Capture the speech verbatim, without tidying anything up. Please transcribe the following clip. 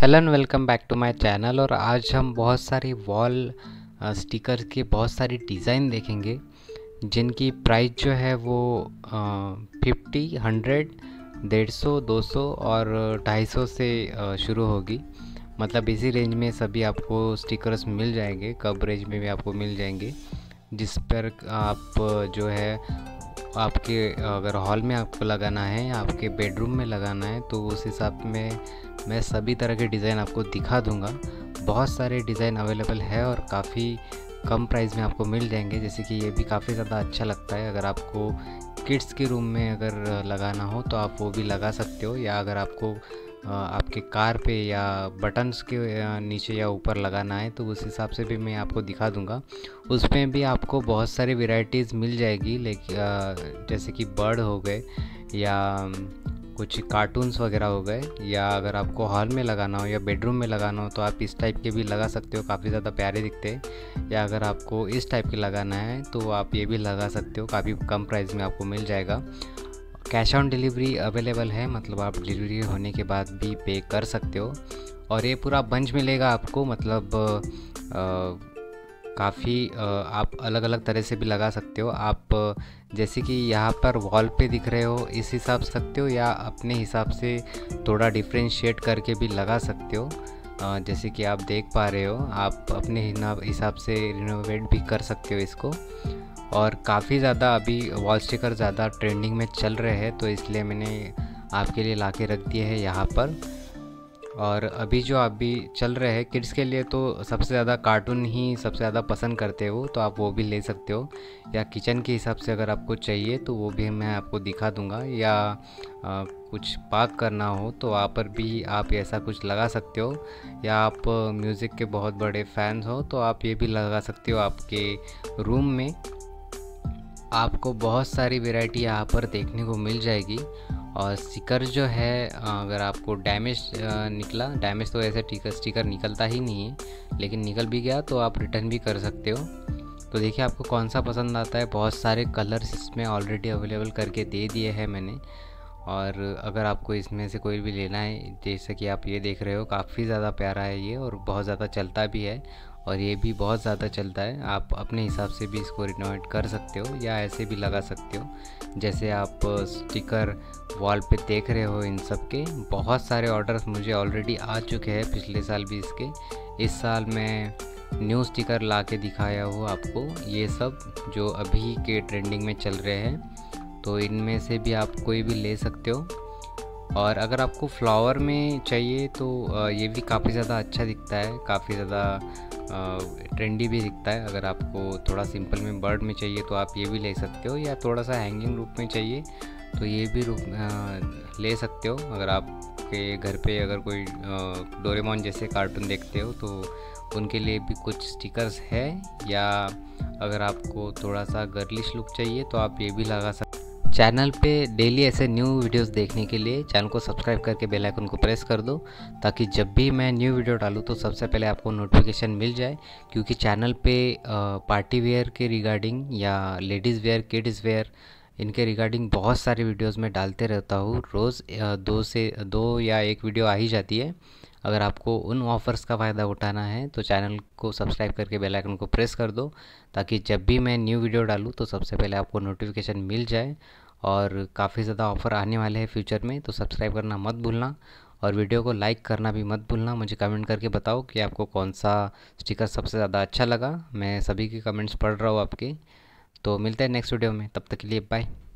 Hello and welcome back to my channel. और आज हम बहुत सारी वॉल स्टिकर के बहुत सारी डिज़ाइन देखेंगे जिनकी प्राइस जो है वो फिफ्टी हंड्रेड डेढ़ सौ दो सौ और ढाई सौ से शुरू होगी। मतलब इसी रेंज में सभी आपको स्टिकर्स मिल जाएंगे, कवरेज में भी आपको मिल जाएंगे, जिस पर आप जो है आपके अगर हॉल में आपको लगाना है या आपके बेडरूम में लगाना है तो उस हिसाब में मैं सभी तरह के डिज़ाइन आपको दिखा दूंगा। बहुत सारे डिज़ाइन अवेलेबल है और काफ़ी कम प्राइस में आपको मिल जाएंगे। जैसे कि ये भी काफ़ी ज़्यादा अच्छा लगता है, अगर आपको किड्स के रूम में अगर लगाना हो तो आप वो भी लगा सकते हो, या अगर आपको आपके कार पे या बटन्स के नीचे या ऊपर लगाना है तो उस हिसाब से भी मैं आपको दिखा दूंगा। उसमें भी आपको बहुत सारी वेराइटीज़ मिल जाएगी, लेकिन जैसे कि बर्ड हो गए या कुछ कार्टून्स वगैरह हो गए, या अगर आपको हॉल में लगाना हो या बेडरूम में लगाना हो तो आप इस टाइप के भी लगा सकते हो, काफ़ी ज़्यादा प्यारे दिखते हैं। या अगर आपको इस टाइप के लगाना है तो आप ये भी लगा सकते हो, काफ़ी कम प्राइस में आपको मिल जाएगा। कैश ऑन डिलीवरी अवेलेबल है, मतलब आप डिलीवरी होने के बाद भी पे कर सकते हो। और ये पूरा बंच मिलेगा आपको, मतलब काफ़ी आप अलग अलग तरह से भी लगा सकते हो। आप जैसे कि यहाँ पर वॉल पे दिख रहे हो इस हिसाब से सकते हो, या अपने हिसाब से थोड़ा डिफ्रेंशिएट करके भी लगा सकते हो। जैसे कि आप देख पा रहे हो, आप अपने हिसाब से रिनोवेट भी कर सकते हो इसको। और काफ़ी ज़्यादा अभी वॉल स्टिकर ज़्यादा ट्रेंडिंग में चल रहे हैं तो इसलिए मैंने आपके लिए लाके रख दिए हैं यहाँ पर। और अभी जो अभी चल रहे हैं किड्स के लिए तो सबसे ज़्यादा कार्टून ही सबसे ज़्यादा पसंद करते हो, तो आप वो भी ले सकते हो। या किचन के हिसाब से अगर आपको चाहिए तो वो भी मैं आपको दिखा दूंगा। या आ, कुछ पार्क करना हो तो वहाँ पर भी आप ऐसा कुछ लगा सकते हो। या आप म्यूज़िक के बहुत बड़े फैंस हो तो आप ये भी लगा सकते हो आपके रूम में। आपको बहुत सारी वैरायटी यहाँ पर देखने को मिल जाएगी। और स्टिकर जो है, अगर आपको डैमेज निकला, डैमेज तो ऐसे स्टिकर स्टिकर निकलता ही नहीं है, लेकिन निकल भी गया तो आप रिटर्न भी कर सकते हो। तो देखिए आपको कौन सा पसंद आता है। बहुत सारे कलर्स इसमें ऑलरेडी अवेलेबल करके दे दिए हैं मैंने। और अगर आपको इसमें से कोई भी लेना है, जैसे कि आप ये देख रहे हो, काफ़ी ज़्यादा प्यारा है ये और बहुत ज़्यादा चलता भी है। और ये भी बहुत ज़्यादा चलता है, आप अपने हिसाब से भी इसको रिनोवेट कर सकते हो या ऐसे भी लगा सकते हो जैसे आप स्टिकर वॉल पे देख रहे हो। इन सब के बहुत सारे ऑर्डर्स मुझे ऑलरेडी आ चुके हैं, पिछले साल भी इसके। इस साल मैं न्यू स्टिकर ला के दिखाया हूँ आपको, ये सब जो अभी के ट्रेंडिंग में चल रहे हैं। तो इनमें से भी आप कोई भी ले सकते हो। और अगर आपको फ्लावर में चाहिए तो ये भी काफ़ी ज़्यादा अच्छा दिखता है, काफ़ी ज़्यादा ट्रेंडी भी दिखता है। अगर आपको थोड़ा सिंपल में बर्ड में चाहिए तो आप ये भी ले सकते हो, या थोड़ा सा हैंगिंग रूप में चाहिए तो ये भी रूप आ, ले सकते हो। अगर आपके घर पे अगर कोई डोरेमोन जैसे कार्टून देखते हो तो उनके लिए भी कुछ स्टिकर्स है। या अगर आपको थोड़ा सा गर्लिश लुक चाहिए तो आप ये भी लगा सकते हो। चैनल पे डेली ऐसे न्यू वीडियोस देखने के लिए चैनल को सब्सक्राइब करके बेल आइकन को प्रेस कर दो, ताकि जब भी मैं न्यू वीडियो डालूँ तो सबसे पहले आपको नोटिफिकेशन मिल जाए। क्योंकि चैनल पे पार्टी वेयर के रिगार्डिंग या लेडीज़ वेयर, किड्स वेयर, इनके रिगार्डिंग बहुत सारे वीडियोस मैं डालते रहता हूँ। रोज़ दो से दो या एक वीडियो आ ही जाती है। अगर आपको उन ऑफ़र्स का फ़ायदा उठाना है तो चैनल को सब्सक्राइब करके बेल आइकन को प्रेस कर दो, ताकि जब भी मैं न्यू वीडियो डालूँ तो सबसे पहले आपको नोटिफिकेशन मिल जाए। और काफ़ी ज़्यादा ऑफ़र आने वाले हैं फ्यूचर में, तो सब्सक्राइब करना मत भूलना। और वीडियो को लाइक करना भी मत भूलना। मुझे कमेंट करके बताओ कि आपको कौन सा स्टिकर सबसे ज़्यादा अच्छा लगा। मैं सभी के कमेंट्स पढ़ रहा हूँ आपके। तो मिलते हैं नेक्स्ट वीडियो में, तब तक के लिए बाय।